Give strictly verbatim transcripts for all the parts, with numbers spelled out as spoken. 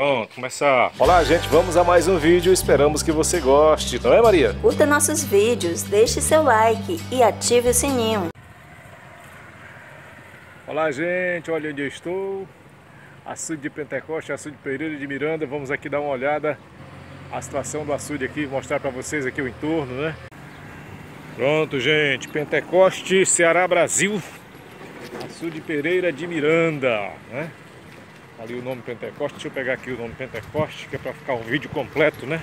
Pronto, começar. Olá, gente, vamos a mais um vídeo, esperamos que você goste, não é, Maria? Curta nossos vídeos, deixe seu like e ative o sininho. Olá, gente, olha onde eu estou, Açude de Pentecoste, Açude de Pereira de Miranda. Vamos aqui dar uma olhada a situação do açude aqui, mostrar para vocês aqui o entorno, né? Pronto, gente, Pentecoste, Ceará, Brasil, Açude de Pereira de Miranda, né? Ali o nome Pentecoste, deixa eu pegar aqui o nome Pentecoste, que é para ficar um vídeo completo, né?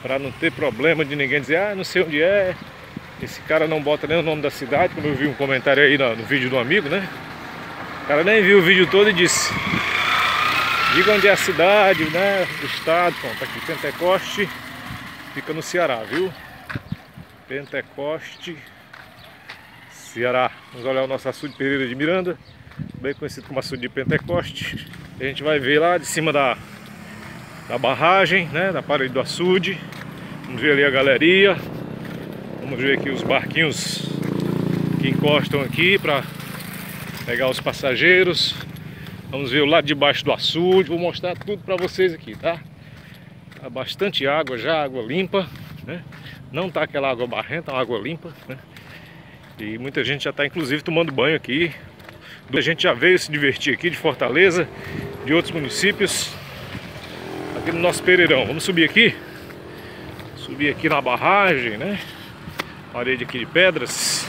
Para não ter problema de ninguém dizer, ah, não sei onde é, esse cara não bota nem o nome da cidade, como eu vi um comentário aí no, no vídeo do amigo, né? O cara nem viu o vídeo todo e disse, diga onde é a cidade, né? O estado, pronto, aqui Pentecoste, fica no Ceará, viu? Pentecoste, Ceará. Vamos olhar o nosso açude de Pereira de Miranda, bem conhecido como açude de Pentecoste. A gente vai ver lá de cima da, da barragem, né, da parede do açude. Vamos ver ali a galeria. Vamos ver aqui os barquinhos que encostam aqui para pegar os passageiros. Vamos ver o lado de baixo do açude. Vou mostrar tudo para vocês aqui, tá? Tá bastante água já, água limpa, né? Não tá aquela água barrenta, uma água limpa, né? E muita gente já tá inclusive tomando banho aqui. A gente já veio se divertir aqui de Fortaleza, de outros municípios, aqui no nosso Pereirão. Vamos subir aqui, subir aqui na barragem, né? Parede aqui de pedras.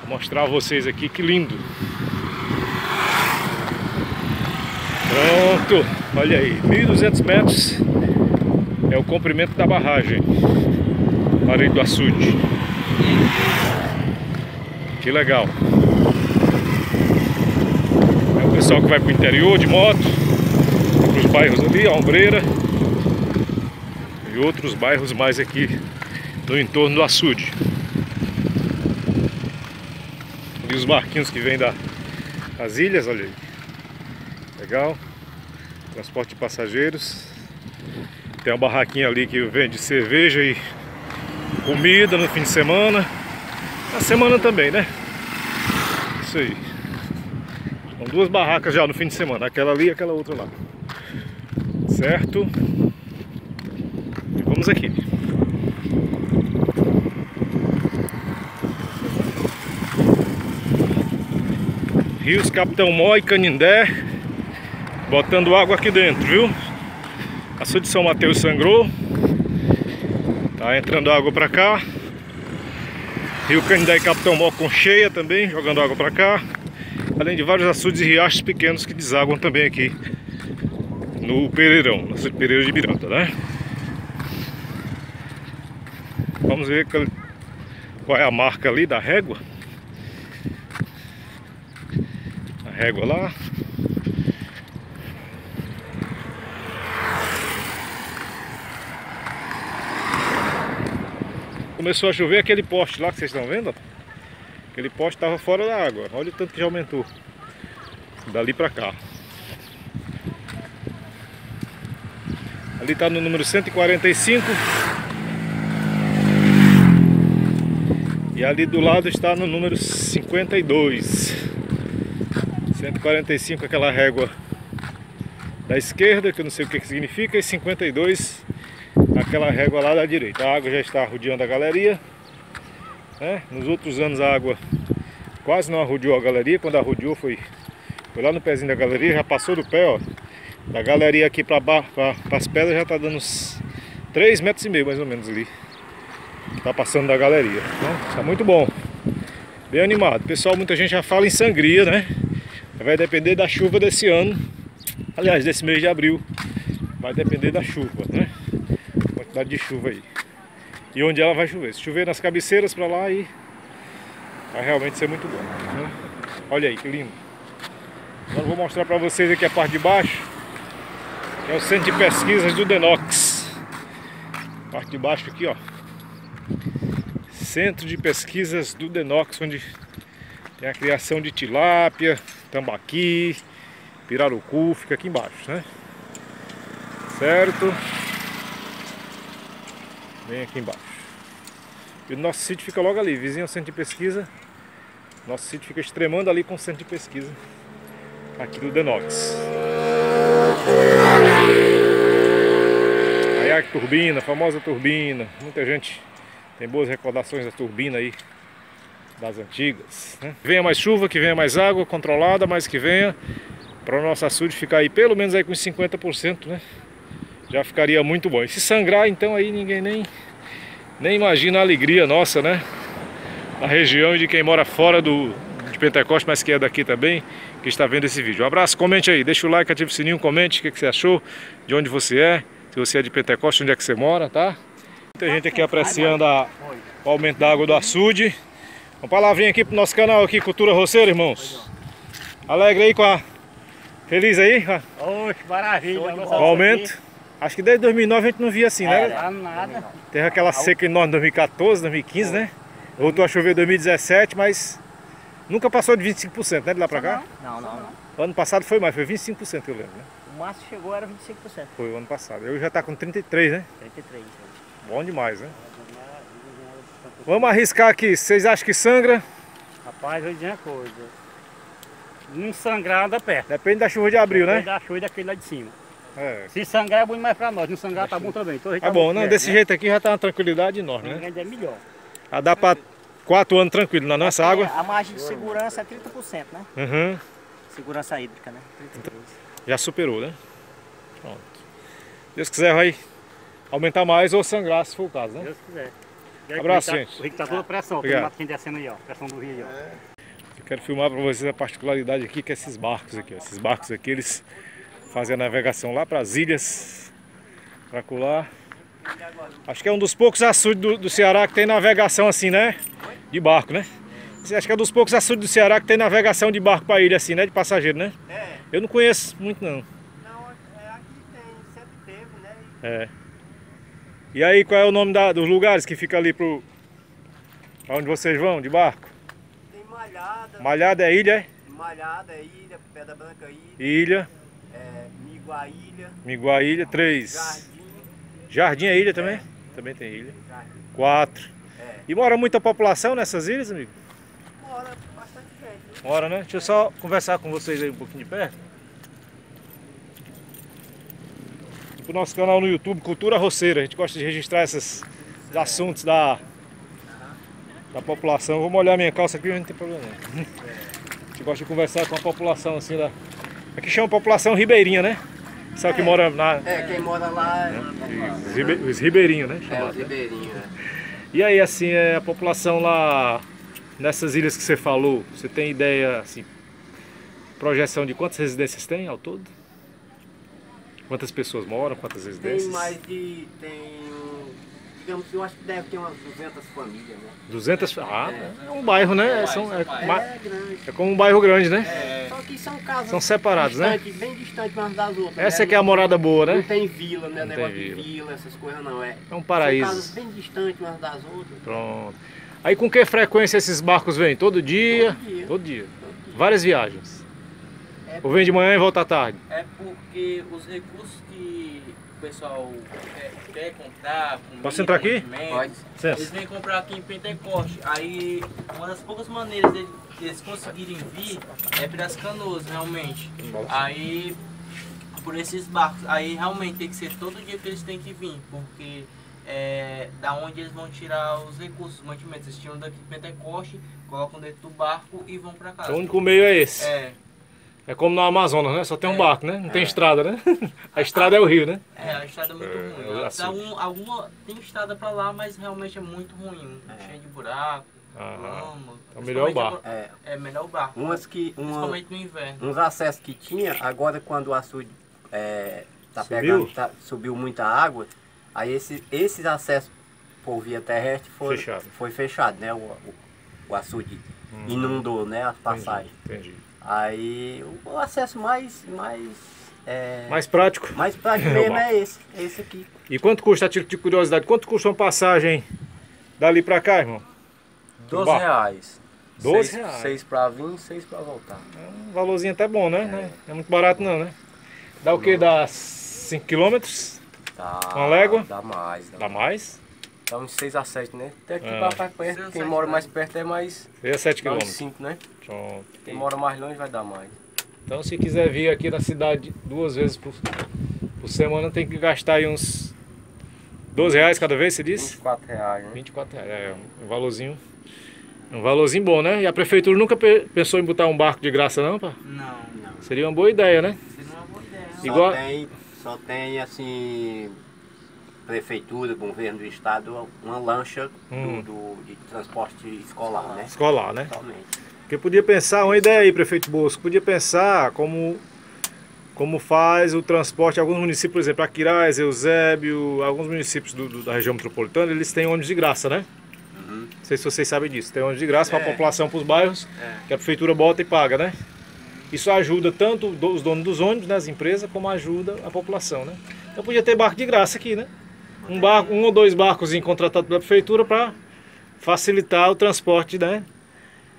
Vou mostrar a vocês aqui que lindo. Pronto, olha aí, mil e duzentos metros é o comprimento da barragem, parede do açude. Que legal. Pessoal que vai para o interior de moto, para os bairros ali, a Ombreira e outros bairros mais aqui no entorno do açude. E os barquinhos que vêm da, das ilhas, olha aí. Legal. Transporte de passageiros. Tem uma barraquinha ali que vende cerveja e comida no fim de semana. Na semana também, né? Isso aí. São duas barracas já no fim de semana, aquela ali e aquela outra lá. Certo? E vamos aqui. Rios Capitão Mor e Canindé, botando água aqui dentro, viu? Açude de São Mateus sangrou. Tá entrando água pra cá. Rio Canindé e Capitão Mor com cheia também, jogando água pra cá. Além de vários açudes e riachos pequenos que desaguam também aqui no Pereirão, no açude Pereira de Miranda, né? Vamos ver qual é a marca ali da régua. A régua lá. Começou a chover, aquele poste lá que vocês estão vendo, ó. Aquele poste estava fora da água, olha o tanto que já aumentou dali pra cá. Ali tá no número cento e quarenta e cinco. E ali do lado está no número cinquenta e dois. cento e quarenta e cinco, aquela régua da esquerda, que eu não sei o que que significa. E cinquenta e dois, aquela régua lá da direita. A água já está rodeando a galeria. É, nos outros anos a água quase não arrodeou a galeria. Quando arrodeou foi, foi lá no pezinho da galeria. Já passou do pé, ó. Da galeria aqui para as pedras já está dando uns três metros e meio mais ou menos ali. Está passando da galeria, né? Está muito bom. Bem animado. Pessoal, muita gente já fala em sangria, né? Vai depender da chuva desse ano. Aliás, desse mês de abril. Vai depender da chuva, né? A quantidade de chuva aí. E onde ela vai chover. Se chover nas cabeceiras para lá, aí vai realmente ser muito bom, né? Olha aí que lindo. Agora vou mostrar para vocês aqui a parte de baixo, que é o centro de pesquisas do D N O C S. Parte de baixo aqui, ó. Centro de pesquisas do D N O C S, onde tem a criação de tilápia, tambaqui, pirarucu, fica aqui embaixo, né? Certo? Bem aqui embaixo. E o nosso sítio fica logo ali, vizinho ao centro de pesquisa. Nosso sítio fica extremando ali com o centro de pesquisa aqui do D N O C S. turbina, a famosa turbina. Muita gente tem boas recordações da turbina aí, das antigas, né? Venha mais chuva, que venha mais água controlada, mas que venha, para o nosso açude ficar aí pelo menos aí com uns cinquenta por cento, né? Já ficaria muito bom. E se sangrar, então aí ninguém nem, nem imagina a alegria nossa, né? Na região e de quem mora fora do, de Pentecoste, mas que é daqui também, que está vendo esse vídeo. Um abraço, comente aí, deixa o like, ativa o sininho, comente o que, que você achou, de onde você é, se você é de Pentecoste, onde é que você mora, tá? Muita gente aqui apreciando a, o aumento da água do açude. Uma palavrinha aqui pro nosso canal aqui, Cultura Roceira, irmãos. Alegre aí com a... Feliz aí? Oxe, maravilha. O aumento. Aqui. Acho que desde dois mil e nove a gente não via assim, né? Não, nada. Teve aquela seca enorme em dois mil e quatorze, dois mil e quinze, né? Voltou a chover em dois mil e dezessete, mas nunca passou de vinte e cinco por cento, né? De lá pra cá? Não, não, não. Ano passado foi mais, foi vinte e cinco por cento, eu lembro, né? O máximo chegou era vinte e cinco por cento. Foi o ano passado. Eu já tá com trinta e três, né? trinta e três. Bom demais, né? Vamos arriscar aqui. Vocês acham que sangra? Rapaz, eu digo uma coisa. Não sangrar, anda perto. Depende da chuva de abril, Depende né? Depende da chuva e daquele lá de cima. É. Se sangrar é bom demais pra nós. Não sangrar tá bom também. Então, tá ah, bom, bom não, perto, desse né? jeito aqui já tá uma tranquilidade enorme, né? Ainda é melhor. Ah, dá pra quatro anos tranquilo na nossa aqui, água. A margem de segurança é trinta por cento, né? Uhum. Segurança hídrica, né? trinta por cento. Já superou, né? Pronto. Deus quiser vai aumentar mais ou sangrar, se for o caso, né? Deus quiser. Abraço, gente. O rio tá toda pressão, tem mato descendo aí, ó. Pressão do rio aí, ó. Eu quero filmar para vocês a particularidade aqui, que é esses barcos aqui, ó. Esses barcos aqui, eles fazem a navegação lá para as ilhas, para colar. Acho que é um dos poucos açudes do, do Ceará que tem navegação assim, né? De barco, né? Acho que é um dos poucos açudes do Ceará que tem navegação de barco para ilha assim, né? De passageiro, né? É. Eu não conheço muito, não. Não, aqui tem, sempre teve, né? É. E aí, qual é o nome da, dos lugares que fica ali pro... Pra onde vocês vão, de barco? Tem Malhada. Malhada é ilha, é? Malhada é ilha, Pedra Branca é ilha. Ilha. É, Miguaília. Miguaília, três. Jardim. Jardim é ilha também? É. Também tem ilha. Jardim. Quatro. É. E mora muita população nessas ilhas, amigo? Mora bastante gente. Né? Mora, né? Deixa eu só conversar com vocês aí um pouquinho de perto. O nosso canal no YouTube, Cultura Roceira. A gente gosta de registrar esses assuntos da, da população. Vou molhar minha calça aqui, mas não tem problema não. A gente gosta de conversar com a população assim da... Aqui chama população ribeirinha, né? Sabe é, que mora na... É, quem mora lá... É, né? Os, ribe... os ribeirinhos, né? Chamado, é, os ribeirinhos, né? E aí, assim, a população lá... Nessas ilhas que você falou, você tem ideia, assim... Projeção de quantas residências tem ao todo? Quantas pessoas moram, quantas residências? Tem mais de, tem, digamos que eu acho que deve ter umas duzentas famílias, né? duzentas? Ah, é, é um bairro, né? É, são, é, é, grande. É como um bairro grande, né? É. Só que são casas são separadas, distante, né? Bem distantes umas das outras. Essa né? aqui é a morada boa, né? Não tem vila, né? Não negócio tem vila. de vila, essas coisas não, é. É um paraíso. São casas bem distantes umas das outras. Pronto. Aí com que frequência esses barcos vêm? Todo dia? Todo dia. Todo dia. Todo dia. Várias viagens. Ou vem de manhã e volta à tarde? É porque os recursos que o pessoal quer, quer comprar... Comida, posso entrar aqui? Pode. Eles vêm comprar aqui em Pentecoste. Aí, uma das poucas maneiras deles, deles conseguirem vir é pelas canoas, realmente. Aí, por esses barcos. Aí, realmente, tem que ser todo dia que eles têm que vir. Porque é da onde eles vão tirar os recursos, os mantimentos. Eles tiram daqui de Pentecoste, colocam dentro do barco e vão pra casa. O único meio é esse? É. É como no Amazonas, né? Só tem um é, barco, né? Não é. tem estrada, né? A estrada é o rio, né? É, a estrada é muito é, ruim. Assim. Algum, alguma, tem estrada pra lá, mas realmente é muito ruim. É. Cheio de buraco, lama. Então melhor o barco. É, é melhor o barco. Umas que, principalmente uma, no inverno. Uns acessos que tinha, agora quando o açude é, tá subiu? Pegando, tá, subiu muita água, aí esse, esses acessos por via terrestre foi fechado, foi fechado né? O, o, o açude hum. inundou, né? As passagens. Entendi. entendi. Aí o acesso mais mais é... mais prático mais prático mesmo é esse esse aqui. E quanto custa, a título de curiosidade, quanto custa uma passagem dali para cá, irmão? Doze reais. Doze reais, seis para vir, seis para voltar. É um valorzinho até bom, né? É. Não é muito barato não, né? Dá o que? Dá cinco quilômetros? Dá uma légua? Dá mais. Dá, dá mais? Dá uns seis a sete, né? Até aqui é. pra perto, quem mora mais perto é mais... seis a sete quilômetros. cinco, né? Pronto. Quem mora mais longe vai dar mais. Então se quiser vir aqui na cidade duas vezes por, por semana, tem que gastar aí uns doze reais cada vez, você disse? vinte e quatro reais. Né? vinte e quatro reais, é um valorzinho. Um valorzinho bom, né? E a prefeitura nunca pensou em botar um barco de graça, não, pá? Não, não. Seria uma boa ideia, né? Seria uma boa ideia. Só, Igual... tem, só tem, assim, prefeitura, governo do estado, uma lancha hum. do, do, de transporte escolar, né? Escolar, né? Totalmente. Porque podia pensar, uma ideia aí, prefeito Bosco, podia pensar como, como faz o transporte, alguns municípios, por exemplo, Aquiraz, Eusébio, alguns municípios do, do, da região metropolitana, eles têm ônibus de graça, né? Uhum. Não sei se vocês sabem disso, tem ônibus de graça é. para a população, para os bairros, é. que a prefeitura bota e paga, né? Isso ajuda tanto os donos dos ônibus, né, as empresas, como ajuda a população, né? Então podia ter barco de graça aqui, né? Um, barco, um ou dois barcos contratados pela prefeitura para facilitar o transporte, né?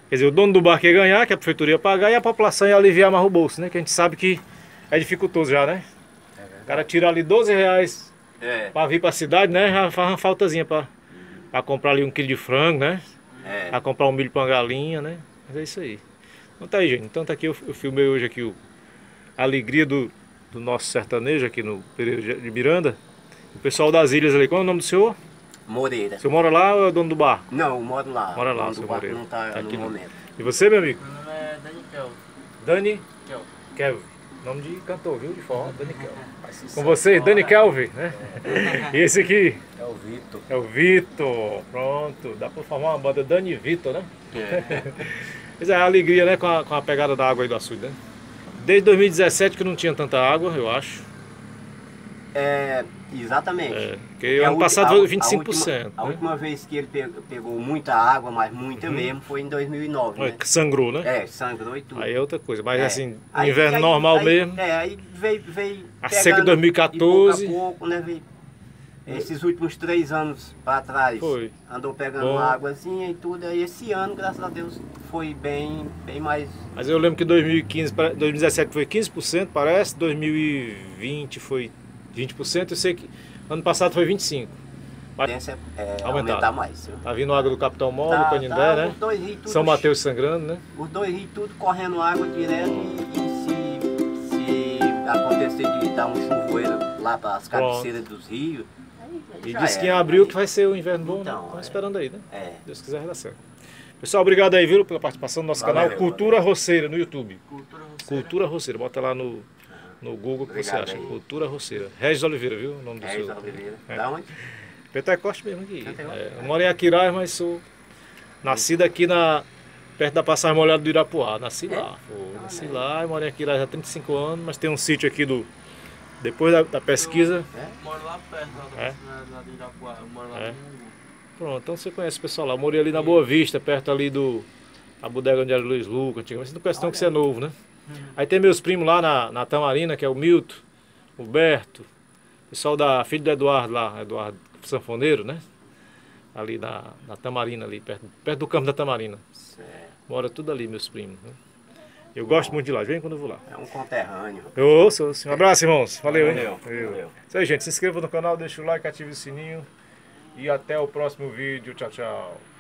Quer dizer, o dono do barco ia ganhar, que a prefeitura ia pagar, e a população ia aliviar mais o bolso, né? Que a gente sabe que é dificultoso já, né? É, o cara tira ali doze reais é. para vir para a cidade, né? Já faz uma faltazinha para uhum. comprar ali um quilo de frango, né? É. Para comprar um milho para uma galinha, né? Mas é isso aí. Então tá aí, gente. Então tá aqui, eu, eu filmei hoje aqui o, a alegria do, do nosso sertanejo aqui no Pereira de Miranda. O pessoal das ilhas ali. Qual é o nome do senhor? Moreira. Você mora lá ou é dono do barco? Não, eu moro lá. Mora lá, o seu Moreira. Não tá, tá no aqui momento. E você, meu amigo? Meu nome é Dani Kelvin. Dani? Kelvin. Kelvin. Nome de cantor, viu? De forró, Dani Kelvin. Com você, Dani Kelvin, né? É. E esse aqui? É o Vitor. É o Vitor. Pronto. Dá pra formar uma banda Dani e Vitor, né? É. Mas é a alegria, né? Com a, com a pegada da água aí do açude, né? Desde dois mil e dezessete que não tinha tanta água, eu acho. É... Exatamente. É, porque ano passado foi vinte e cinco por cento. A, né? a última vez que ele pegou, pegou muita água, mas muita uhum. mesmo, foi em dois mil e nove. É, né? Sangrou, né? É, sangrou e tudo. Aí é outra coisa, mas é. assim, aí, inverno aí, normal aí, mesmo. É, aí veio. veio a seca de dois mil e quatorze. Pouco a pouco, né? Veio, esses últimos três anos para trás foi. andou pegando Bom. uma águazinha e tudo. Aí esse ano, graças a Deus, foi bem, bem mais. Mas eu lembro que dois mil e quinze, dois mil e dezessete foi quinze por cento, parece, dois mil e vinte foi vinte por cento, eu sei que ano passado foi vinte e cinco por cento. Mas é, é, aumentar mais. Viu? Tá vindo água do Capitão Mor, tá, do Canindé, tá, né? São Mateus sangrando, né? Os dois rios tudo correndo água direto e, e se, se acontecer de dar um chuveiro lá para as cabeceiras dos rios. E diz que em abril que vai ser o inverno bom, então, né? Estamos é. esperando aí, né? É. Deus quiser, vai dar certo. Pessoal, obrigado aí, viu, pela participação do nosso valeu, canal valeu, Cultura valeu. Roceira no YouTube. Cultura Roceira. Cultura Roceira, bota lá no... no Google que Obrigado, você acha, aí. Cultura Roceira. Regis Oliveira, viu o nome do Regis seu? Regis Oliveira. É. Da onde? Pentecoste mesmo aqui. É, eu moro em Aquiraz, mas sou nascido aqui na, perto da Passagem Molhada do Irapuá. Nasci é? lá. Ah, nasci né? lá, moro em Aquiraz há trinta e cinco anos, mas tem um sítio aqui do... Depois da, da pesquisa... Eu, eu moro lá perto, lá, é? lá do Irapuá. Eu moro lá é. Pronto, então você conhece o pessoal lá. Eu morei ali na Boa Vista, perto ali do... A bodega onde era o Luiz Lucas. Mas você não questão Olha. que você é novo, né? Aí tem meus primos lá na, na Tamarina, que é o Milton, o Alberto, o pessoal da filha do Eduardo lá, Eduardo Sanfoneiro, né? Ali na, na Tamarina, ali perto, perto do campo da Tamarina. Certo. Mora tudo ali, meus primos. Né? Eu Bom. gosto muito de lá, vem quando eu vou lá. É um conterrâneo. Ô, um abraço, irmãos. Valeu, hein? Valeu. Valeu. Valeu. Isso aí, gente. Se inscreva no canal, deixa o like, ative o sininho. E até o próximo vídeo. Tchau, tchau.